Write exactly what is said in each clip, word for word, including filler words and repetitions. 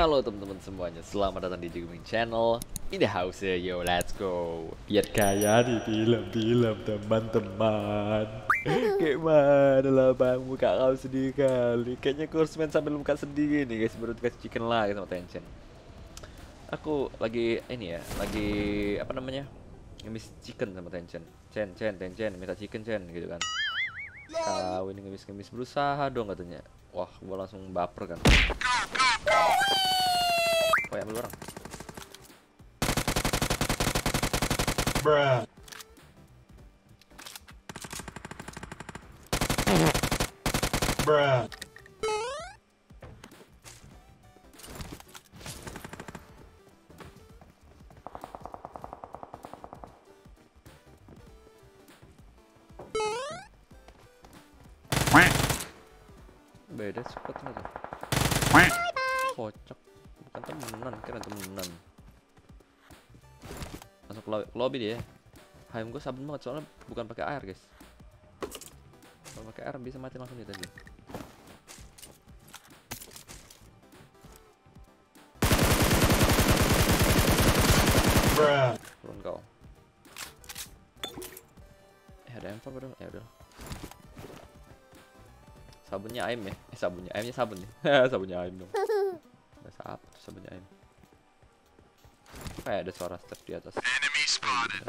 Halo teman-teman semuanya, selamat datang di EJGaming channel. In the house, yo let's go. Biar kaya di film-film teman-teman. Gimana lah bang, muka kau sedih kali. Kayaknya kursmen sambil muka sedih nih guys, baru dikasih chicken lagi sama Tencent. Aku lagi ini ya, lagi apa namanya, ngemis chicken sama Tencent. Chen, Chen, Tencent, minta chicken Chen gitu kan. Kau ini ngemis-ngemis, berusaha dong katanya. Wah, gua langsung baper kan. Oh ya, ambil orang. Bruh. Bruh. Beda sepatnya tuh. Kocak. Bukan temenan, kira temenan. Masuk lobby, lobby dia. H M gue saben banget soalnya bukan pakai air, guys. Kalau pakai air bisa mati langsung dia tadi. Bruh. Turun kau. Eh ada M empat padahal. Ya udah. Sabunnya aim ya, eh, sabunnya aimnya sabun ya, sabunnya aim dong. Bahasa apa tuh sabunnya aim? Kayak ada suara step di atas. Enemy spotted.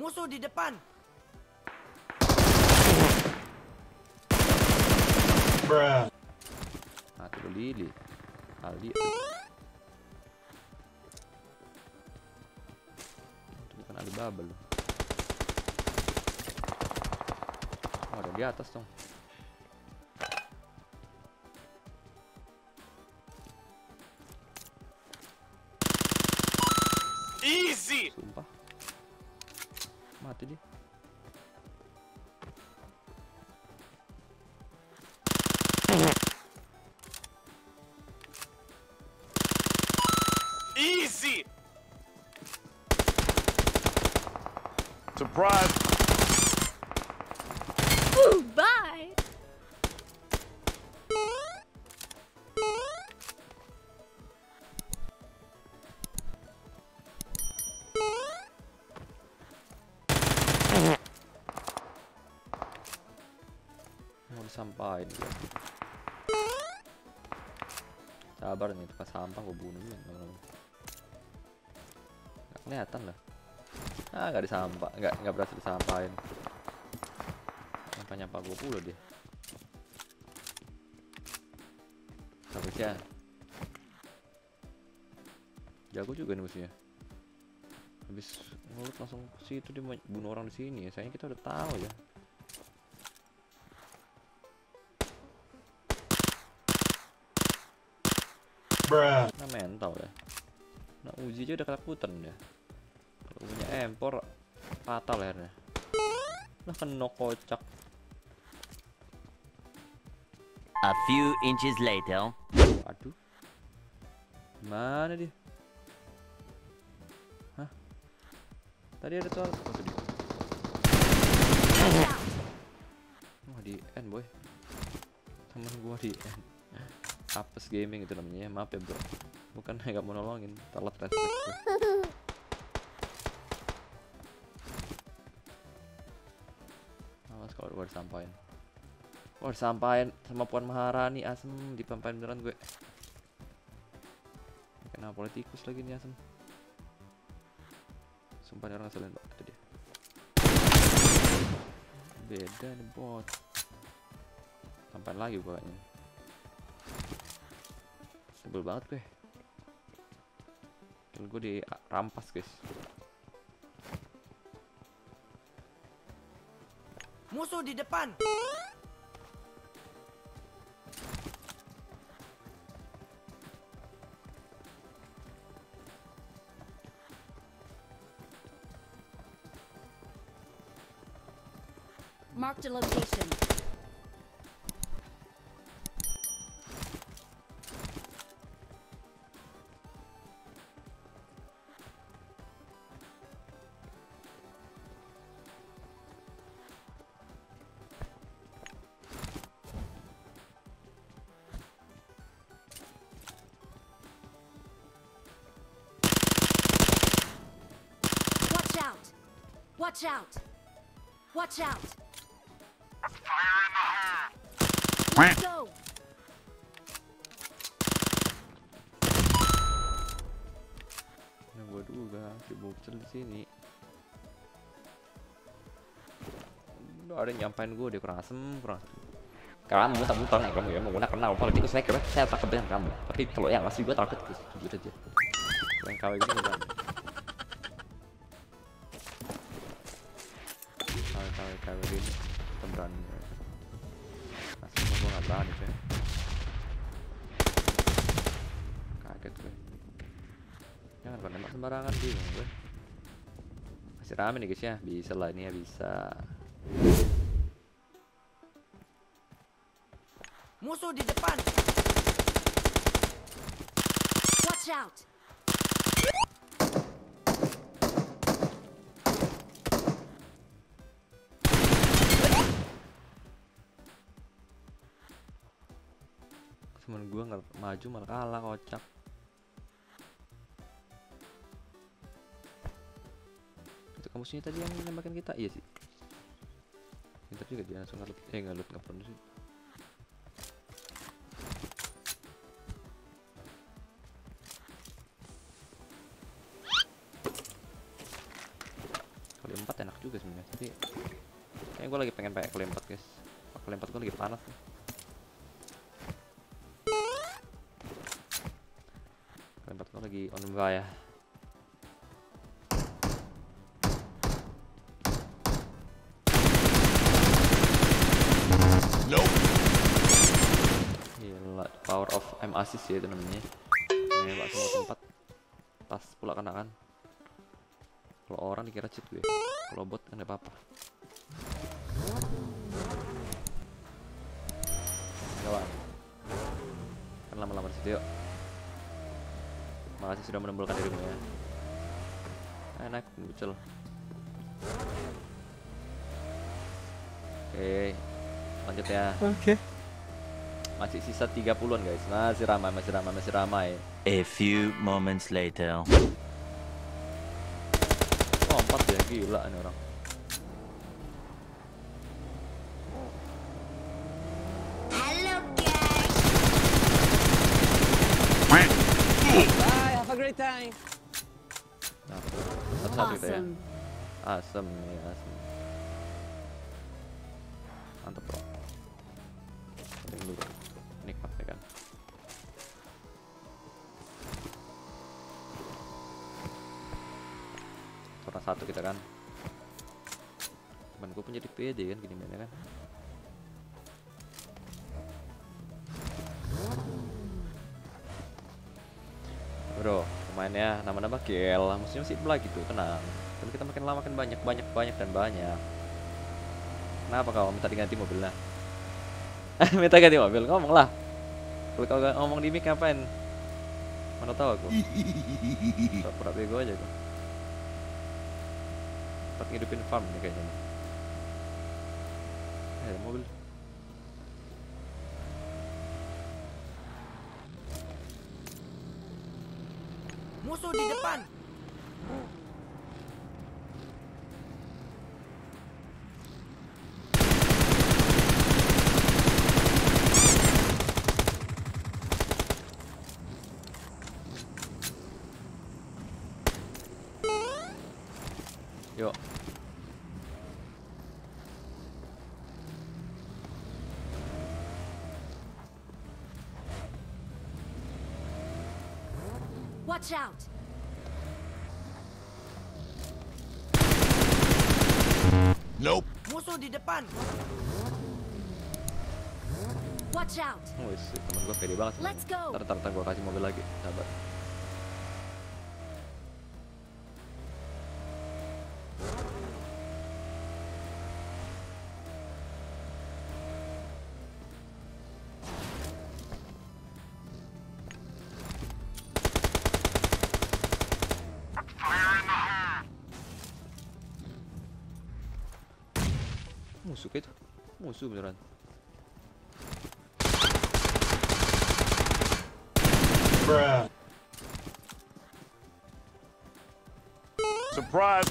Musuh di depan. Bruh. Nah tuh Lili, Aldi. Itu bukan Alibaba loh. Oh, ada di atas dong. Easy. Sumpah. Mati dia. Easy. Surprise. Ooh, bye. Sampahin ya. Sabar nih, tempat sampah gue bunuhin. Nggak kelihatan lah. Ah, nggak disampah, nggak nggak berhasil disampahin. Nyampa-nyampa gue pula deh. Habisnya jago juga nih musuhnya. Habis ngelut langsung ke situ, dia bunuh orang di sini. Sayangnya kita udah tahu ya. Bruh. Nah mental ya. Nah Uzi aja udah ketakutan ya. Kalau punya empor fatal lehernya. Nah kena kocak. A few inches later. Aduh. Mana dia? Hah? Tadi ada soal. Oh, tadi. Wah di end boy. Temen gua di end. Apes gaming itu namanya, maaf ya bro, bukan nggak mau nolongin, telat respect gue. Awas kalau gue disampain, gue disampain sama Puan Maharani asem, dipampain beneran gue. Kena politikus lagi nih asem. Sumpah orang ngeselin banget itu dia. Beda nih bot. Sampain lagi pokoknya. Tebel banget gue. Kill gue di rampas guys. Musuh di depan. Mark the location. Watch out. Watch out. Fire in the hole. Go. Nunggu juga si bocil di sini. Duh, ada yang nyampain gue deh, kurang asem, kurang asem. Kamu kamu tahu nggak kamu ya menggunakan kenal kalau itu saya kira saya takut dengan kamu, tapi kalau yang asli gue takut terus gitu aja. Yang kawin itu kan. Kawin kawin ini berani. Asli gue nggak berani sih. Kaget gue. Jangan pada nembak sembarangan bingung gue. Masih rame nih guys ya, bisa lah ini ya bisa. Musuh di depan. Watch out. Cuman gua nggak maju malah kalah kocak. Itu kamu sini tadi yang nembakin kita, iya sih. Bentar juga dia langsung ngelut, eh ngelut nggak perlu sih. empat enak juga sebenarnya, tapi kayak gue lagi pengen pakai kelempat guys. Kelempat gue lagi panas nih. Kelempat gue lagi on fire. No. Gila, power of aim assist ya itu namanya. Nembak semua tempat. Pas pula kena kan. Kalau orang dikira cheat gue. Kalau bot kan apa-apa. Kawan. Kan lama-lama di situ yuk. Makasih sudah menembulkan dirimu ya. Ayo naik bucel. Oke, lanjut ya. Oke. Okay. Masih sisa tiga puluhan guys. Masih ramai, masih ramai, masih ramai. A few moments later. Ya gila nih orang. Hello guys. Bye, have a great time. Nah, satu-satu gitu ya. Asem ya, asem. Mantap bro. Ada dulu. Nikmat ya kan. Satu kita kan, temen gue punya di P D kan, gini mainnya kan. Bro, pemainnya nama-nama gel, musuhnya masih belah gitu, tenang. Tapi kita makin lama makin banyak, banyak, banyak dan banyak. Kenapa kau minta diganti mobilnya? Minta ganti mobil, ngomong lah. Kalau kau ngomong di mic ngapain? Mana tahu aku. Pura-pura bego aja tuh. Tetap ngidupin farm nih kayaknya. Eh, ada mobil. Musuh di depan. Yo. Watch out. Nope. Musuh di depan. Watch out. Wih, si teman gua pede banget. Let's go. Ntar, ntar gua kasih mobil lagi, sabar. Musuh itu, musuh beneran. Bruh. Surprise.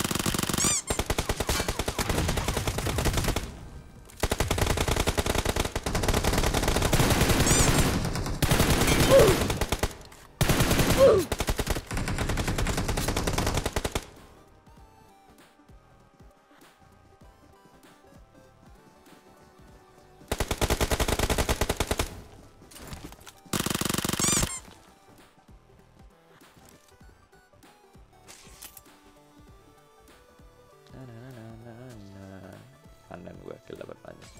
gue kill dapat banyak.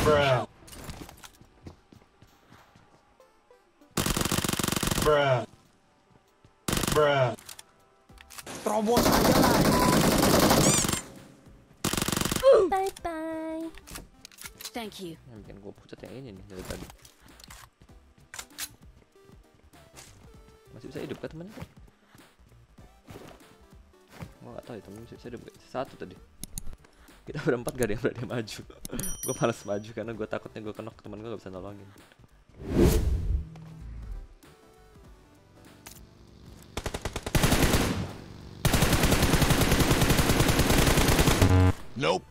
Bruh. Bruh. Bruh. Terobos aja lah. Bye bye. Thank you. Yang bikin gue pucat yang ini nih dari tadi. Masih bisa hidup kan teman-teman? Gue gak tau ya temen bisa hidup satu tadi. Kita berempat gak ada yang berani maju. Gue malas maju karena gue takutnya gue kenok temen gue gak bisa nolongin. Nope.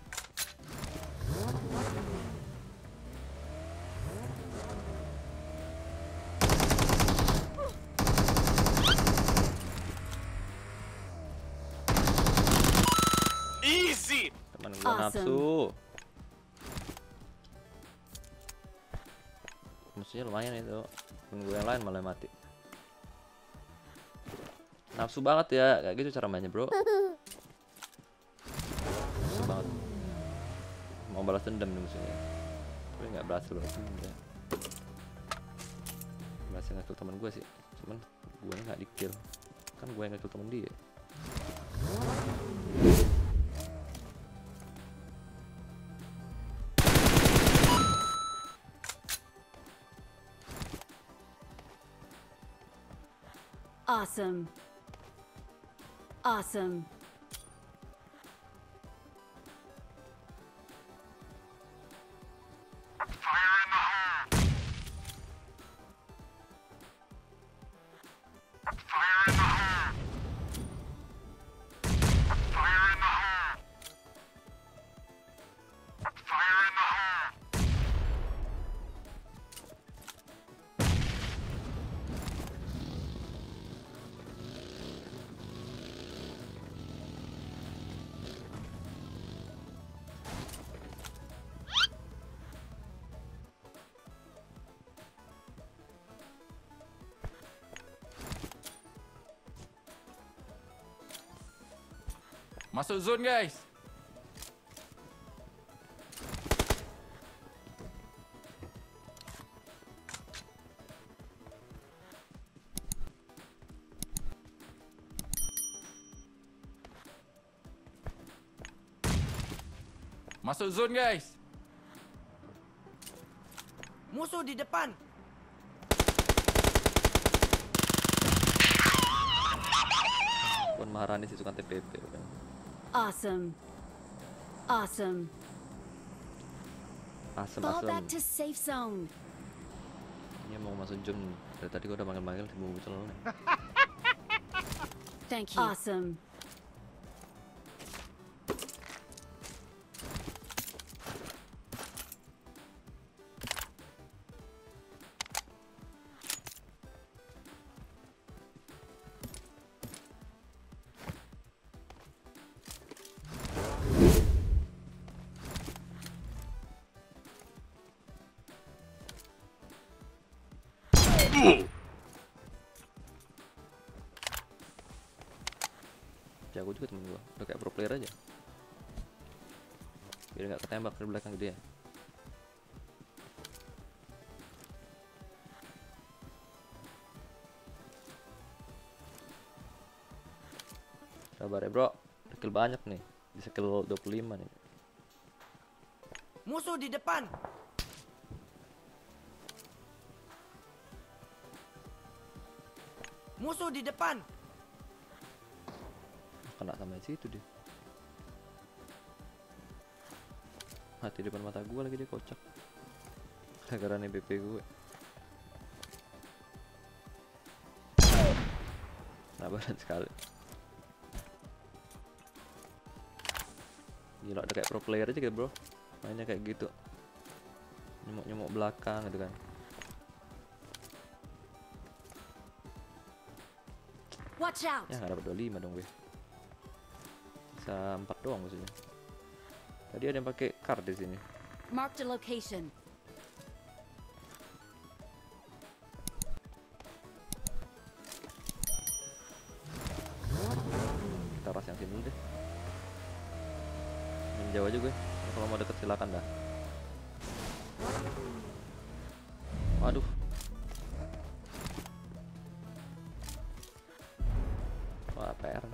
Easy. Teman gue nafsu. Musuhnya lumayan itu. Temen gue yang lain malah mati. Nafsu banget ya, kayak gitu cara mainnya bro. Banget. Mau balas dendam nih musuhnya, tapi nggak berhasil loh. Enggak berhasil ngekill temen gue sih, cuman gue nggak di-kill, kan gue yang ngekill temen dia. Awesome, awesome. Masuk zone guys. Masuk zone guys. Musuh di depan. Puan Maharani sih suka T P P kan. Awesome. Awesome. Awesome. Fall back to safe zone. Ini mau masuk zone. Dari tadi gua udah manggil-manggil tiba-tiba muncul. Thank you. Awesome. Jago juga temen gue, udah kayak pro player aja. Biar gak ketembak dari belakang dia. Sabar ya bro, skill banyak nih. Di skill dua puluh lima nih. Musuh di depan. Musuh di depan. Kena sama situ dia. Mati depan mata gue lagi dia, kocak. Gara-gara nih B P gue. Sabaran sekali. Gila, udah kayak pro player aja gitu bro. Mainnya kayak gitu. Nyemuk-nyemuk belakang gitu kan. Watch out. Ya gak dapet dua puluh lima dong gue. Bisa empat doang maksudnya. Tadi ada yang pakai card di sini. Mark the location. Kita ras yang sini dulu deh. Yang jauh aja gue. Nah, kalau mau deket silakan dah. Waduh. Wah, P R.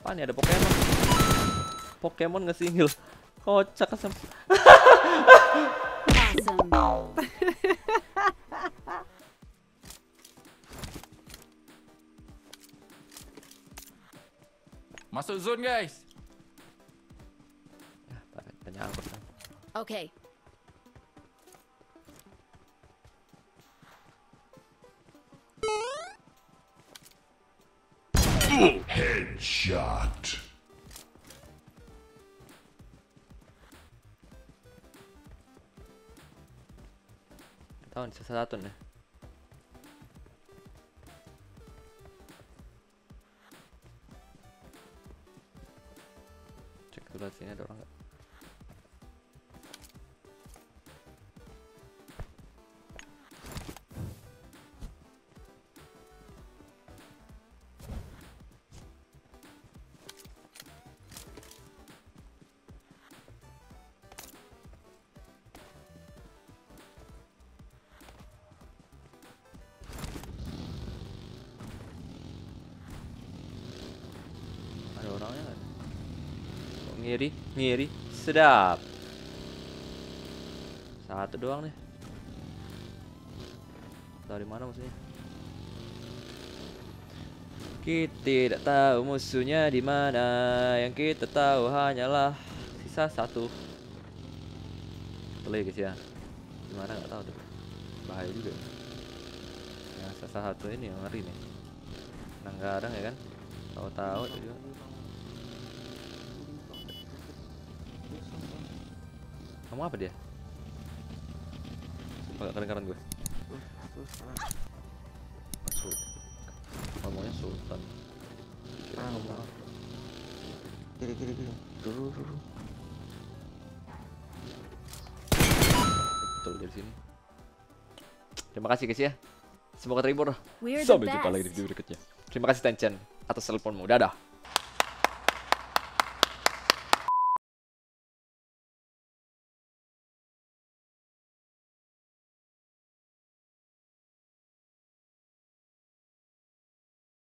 Apaan nih, ada Pokemon. Pokemon nge-single. Kocak asem. Masuk zone guys. Ya, oke. Headshot. Tahun satu nih. Cek dulu sini ada orang nggak? Ngiri, ngiri, sedap. Satu doang nih. Dari mana maksudnya? Kita tidak tahu musuhnya di mana. Yang kita tahu hanyalah sisa satu. Betul ya guys ya. Di mana nggak tahu tuh. Bahaya juga. Yang sisa satu ini yang ngeri nih. Nanggadang ya kan? Tahu-tahu juga. Kamu apa dia? Sumpah gak kedengeran gue. Maksud ngomongnya sultan. Kiri kiri kiri. Dulu dulu. Betul dari sini. Terima kasih guys ya. Semoga terhibur. Sampai jumpa lagi di video berikutnya. Terima kasih Tencent atas teleponmu. Dadah.